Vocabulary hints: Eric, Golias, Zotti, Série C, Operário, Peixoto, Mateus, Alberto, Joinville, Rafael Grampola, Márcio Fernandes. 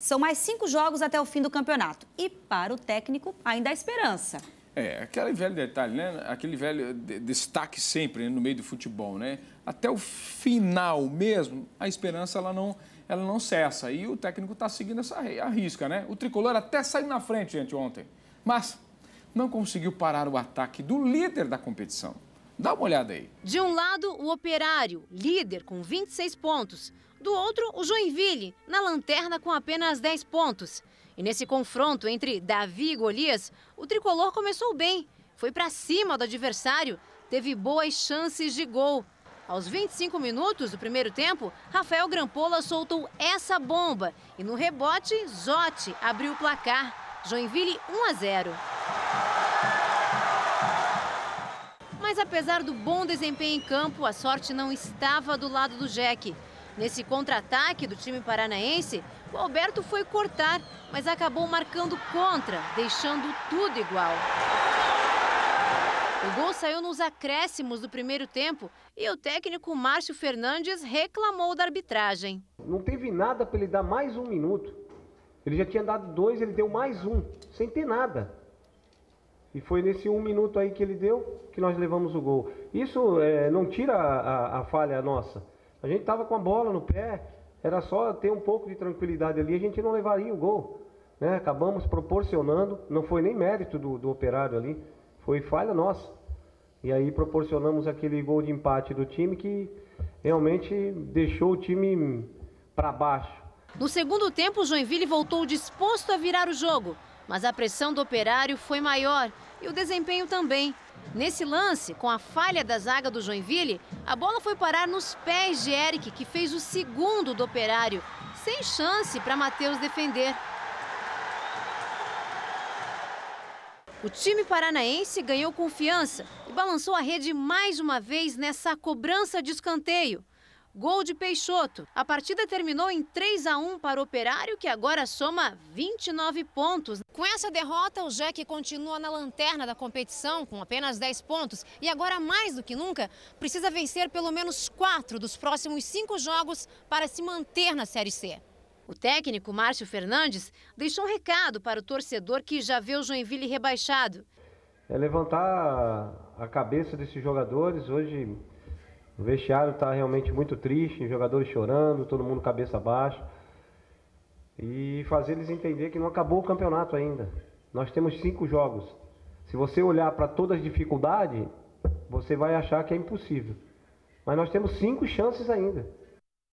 São mais 5 jogos até o fim do campeonato. E para o técnico, ainda há esperança. É, aquele velho detalhe, né? Aquele velho destaque sempre, né, no meio do futebol, né? Até o final mesmo, a esperança ela não cessa. E o técnico está seguindo essa risca, né? O tricolor até saiu na frente, gente, ontem. Mas não conseguiu parar o ataque do líder da competição. Dá uma olhada aí. De um lado, o Operário, líder com 26 pontos. Do outro, o Joinville, na lanterna com apenas 10 pontos. E nesse confronto entre Davi e Golias, o tricolor começou bem. Foi para cima do adversário, teve boas chances de gol. Aos 25 minutos do primeiro tempo, Rafael Grampola soltou essa bomba. E no rebote, Zotti abriu o placar. Joinville 1-0. Mas apesar do bom desempenho em campo, a sorte não estava do lado do Jack. Nesse contra-ataque do time paranaense, o Alberto foi cortar, mas acabou marcando contra, deixando tudo igual. O gol saiu nos acréscimos do primeiro tempo e o técnico Márcio Fernandes reclamou da arbitragem. Não teve nada para ele dar mais 1 minuto. Ele já tinha dado 2, ele deu mais 1, sem ter nada. E foi nesse 1 minuto aí que ele deu que nós levamos o gol. Isso não tira a falha nossa. A gente estava com a bola no pé, era só ter um pouco de tranquilidade ali, a gente não levaria o gol, né? Acabamos proporcionando, não foi nem mérito do Operário ali, foi falha nossa. E aí proporcionamos aquele gol de empate do time que realmente deixou o time para baixo. No segundo tempo, o Joinville voltou disposto a virar o jogo, mas a pressão do Operário foi maior e o desempenho também. Nesse lance, com a falha da zaga do Joinville, a bola foi parar nos pés de Eric, que fez o segundo do Operário, sem chance para Mateus defender. O time paranaense ganhou confiança e balançou a rede mais uma vez nessa cobrança de escanteio. Gol de Peixoto. A partida terminou em 3-1 para o Operário, que agora soma 29 pontos. Com essa derrota, o Jack continua na lanterna da competição, com apenas 10 pontos. E agora, mais do que nunca, precisa vencer pelo menos 4 dos próximos 5 jogos para se manter na Série C. O técnico Márcio Fernandes deixou um recado para o torcedor que já vê o Joinville rebaixado. É levantar a cabeça desses jogadores hoje. O vestiário está realmente muito triste, jogadores chorando, todo mundo cabeça abaixo. E fazer eles entender que não acabou o campeonato ainda. Nós temos 5 jogos. Se você olhar para todas as dificuldades, você vai achar que é impossível. Mas nós temos 5 chances ainda.